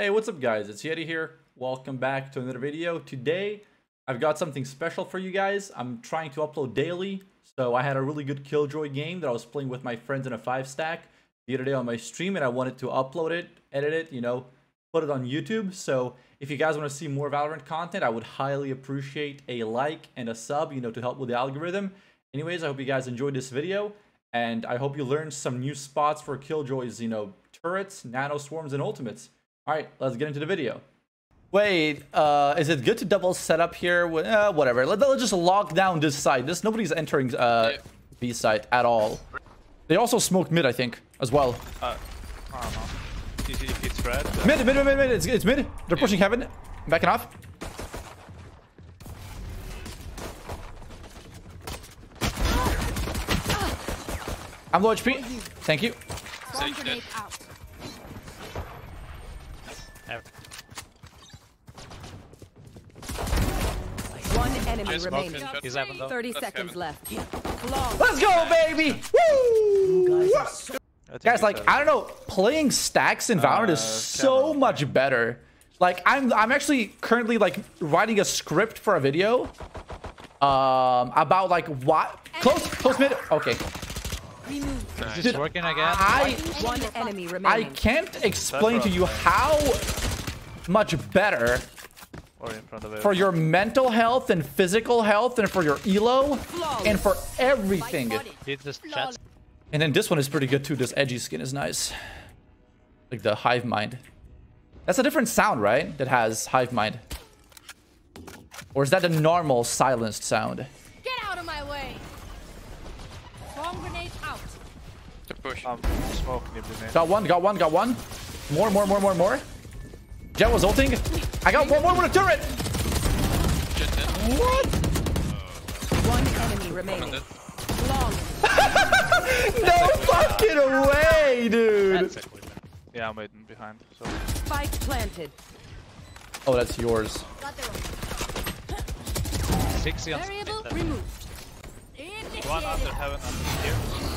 Hey, what's up guys, it's Yeti here. Welcome back to another video. Today, I've got something special for you guys. I'm trying to upload daily. So I had a really good Killjoy game that I was playing with my friends in a 5-stack the other day on my stream, and I wanted to upload it, edit it, you know, put it on YouTube. So if you guys want to see more Valorant content, I would highly appreciate a like and a sub, you know, to help with the algorithm. Anyways, I hope you guys enjoyed this video, and I hope you learned some new spots for Killjoy's, you know, turrets, nano swarms, and ultimates. All right, let's get into the video. Wait, is it good to double set up here? Whatever. Let's just lock down this side. Nobody's entering B side at all. They also smoked mid, I think, as well. I don't know. It's red. Mid. It's mid. They're pushing heaven. Backing off. I'm low HP. Thank you. One enemy remaining. 30 seconds left. Let's go, baby! Woo! Guys, like, I don't know, playing stacks in Valorant is so much better. Like, I'm actually currently like writing a script for a video about like what close mid. Okay. Nice. Dude, working again. One enemy remaining. I can't explain to you how much better for your mental health and physical health and for your elo and for everything. And then this one is pretty good too. This edgy skin is nice. Like the hive mind. That's a different sound, right? That has hive mind. Or is that a normal silenced sound? Get out of my way. Bomb grenade out. To push. Got one. More. Jet was ulting. I got one more with a turret. What? One enemy remaining. No fucking way, dude. Yeah, I'm waiting behind. So. Spike planted. Oh, that's yours. 60 on removed. One after heaven, under here.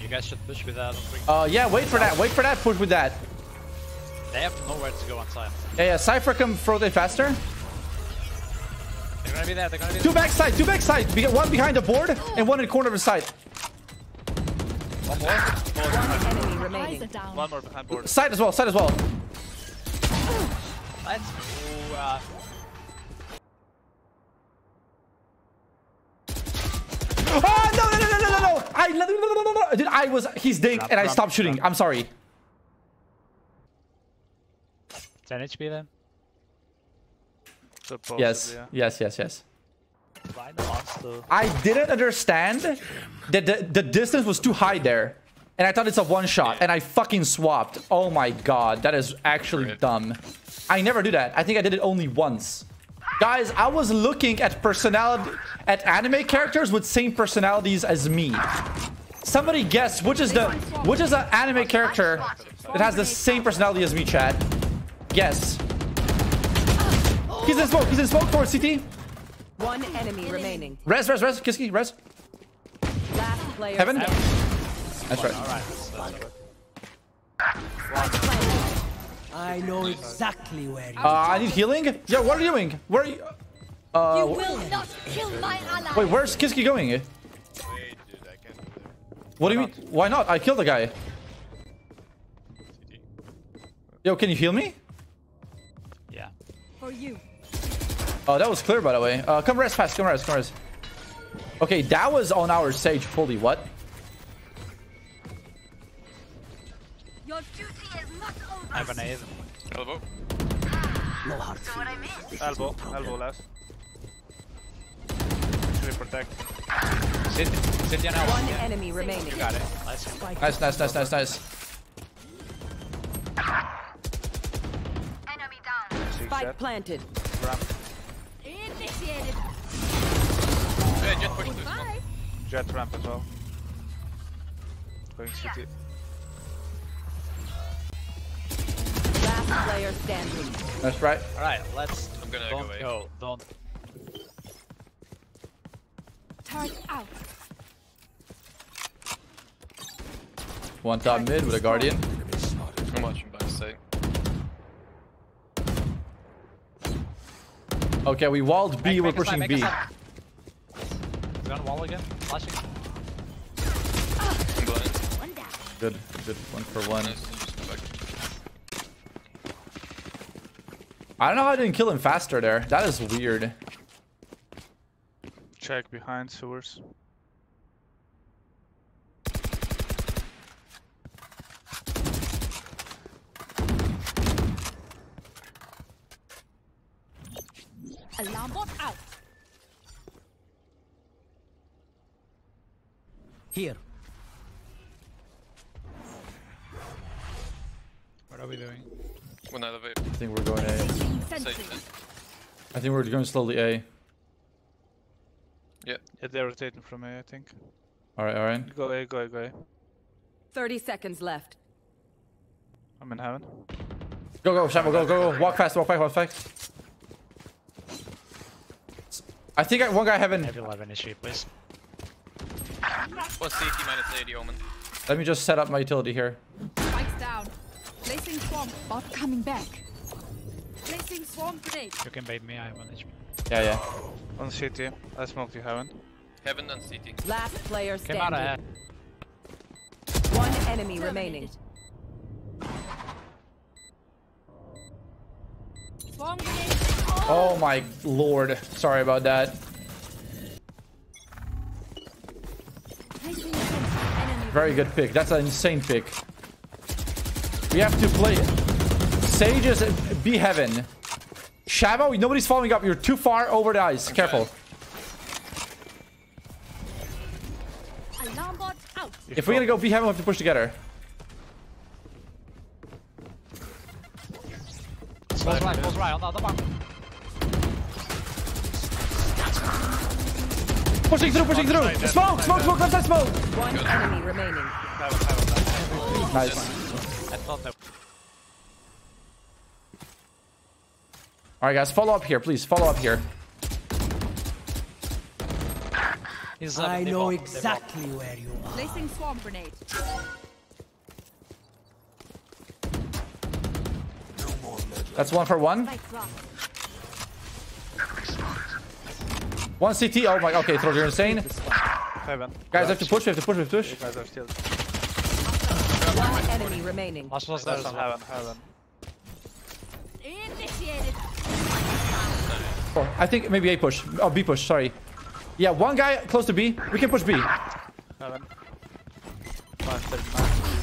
You guys should push with that. Yeah, wait for that. Push with that. They have to know where to go on Cypher. Yeah, Cypher come throw they faster. They're gonna be there. Two backside. We got one behind the board and one in the corner of the side. One more. One enemy remaining. One more behind board. Side as well. Let's go. Oh, no. No. Dude, he's dinked and I stopped shooting. I'm sorry. 10 HP then? Yes. I didn't understand that the distance was too high there. And I thought it's a one shot and I fucking swapped. Oh my god, that is actually dumb. I never do that. I think I did it only once. Guys, I was looking at anime characters with same personalities as me. Somebody guess which is an anime character that has the same personality as me, chat. Guess. He's in smoke for CT. One enemy remaining. Res. Kiski, res. Last player. Heaven. That's right. I know exactly where. I need healing. Yeah, what are you doing? Where are you? You will not kill my ally. Wait, where's Kiski going? Wait, dude, I can't do that. What do you mean? Why not? I killed the guy. Yo, can you heal me? Yeah. For you. Oh, that was clear, by the way. Come rest fast. Come rest. Okay, that was on our Sage fully. What? Your duty is not over. I have an A. Elbow. No heart. Elbow last. Should we protect? Sit down now. One enemy remaining. You got it. Nice. Spike planted. Initiated. Yeah, Jet pushed this one. Jet ramp as well. Going CT. Last player standing. That's right. Alright, let's. I'm gonna don't go away. Go. Don't. Turret out. One top mid with a guardian. Too much by mistake. Okay, we walled B, we're pushing B. Is he on wall again? Flashing. Good, good. One for one. I don't know how I didn't kill him faster there. That is weird. Check behind sewers. Alarm bot out. Here. What are we doing? One elevator. I think we're going A. I think we're going slowly A. Yeah. Yeah, they're rotating from A, I think. Alright, alright. Go A, go A, go A. 30 seconds left. I'm in heaven. Go, go, Shamble, go, go, go. Walk fast, walk back, walk fast. I think one guy heaven. I have 11 issue, please. Plus CT minus 80 Omen. Let me just set up my utility here. Spikes down. Placing swarm. Bot coming back. Placing swarm grenade. You can bait me, I have 1 HP. Yeah, yeah. On CT. I smoked you, heaven. Heaven and CT. Last player standing. Came out of one enemy remaining. Swarm grenade. Oh my lord. Sorry about that. Very good pick. That's an insane pick. We have to play Sage's B heaven. Shavo, nobody's following up. You're too far over the ice. Okay. Careful. Alarm bot out. If we're gonna go B heaven, we have to push together. Close right on the other one. Pushing through! Smoke, smoke, smoke, left side smoke! One enemy remaining. Nice. I thought that. Alright guys, follow up here, please. Follow up here. I know exactly where you are. Placing swarm grenade. That's one for one. One CT, oh my, okay, throw, you're insane. Heaven. Guys, I have to push, we have to push. Guys are still. One enemy remaining. Last was there. Heaven, heaven. Initiated. Oh, I think maybe A push. Oh, B push, sorry. Yeah, one guy close to B. We can push B. Heaven.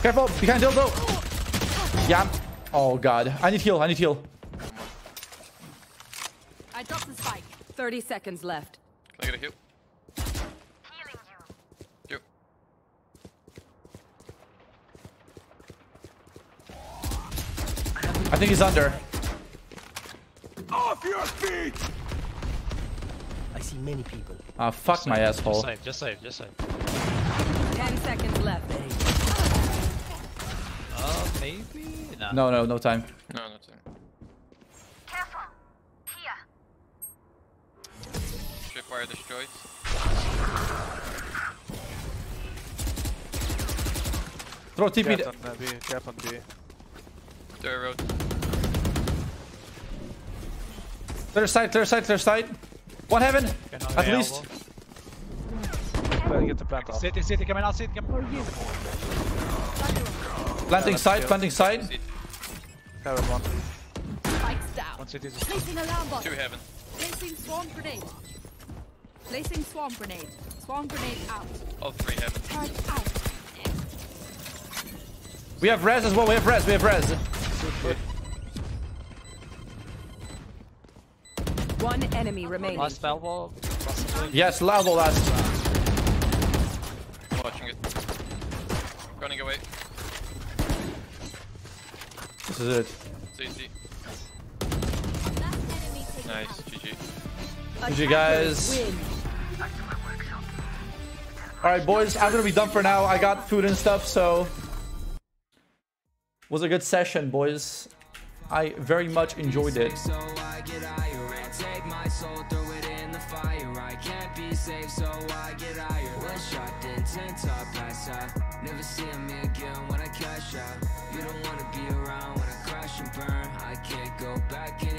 Careful, behind dildo. Yeah. Oh god. I need heal, I need heal. I dropped the spike. 30 seconds left. I gotta heal. Heal. I think he's under. Off your feet! I see many people. Ah, fuck just my save, asshole. Just save, just save, just save. 10 seconds left. Oh, maybe? Nah. No, no, no time. No, no time. Careful. Here. Tripwire destroyed. Throw TP. Cap on B. Third road. Clear side, clear side, clear side. One heaven. At least. Better get the plant off. City, city, coming out, city, coming out. Planting side, planting side. Heaven one. Spikes down. One city is placing alarm box. Two heaven. Placing swarm grenade. Placing swarm grenade. Swarm grenade out. All three heaven. Turn out. We have res as well. We have res. Good. One enemy remaining. Last valve. Yes, Lavo last. Watching it. Running away. This is it. It's easy. Nice, GG. GG guys. Alright boys, I'm gonna be done for now. I got food and stuff, so was a good session, boys. I very much enjoyed it. Take my soul, throw it in the fire. I can't be safe, so I get higher. Well shot, then 10 top, pass out. Never see me again when I cash out. You don't wanna be around when I crash and burn. I can't go back in.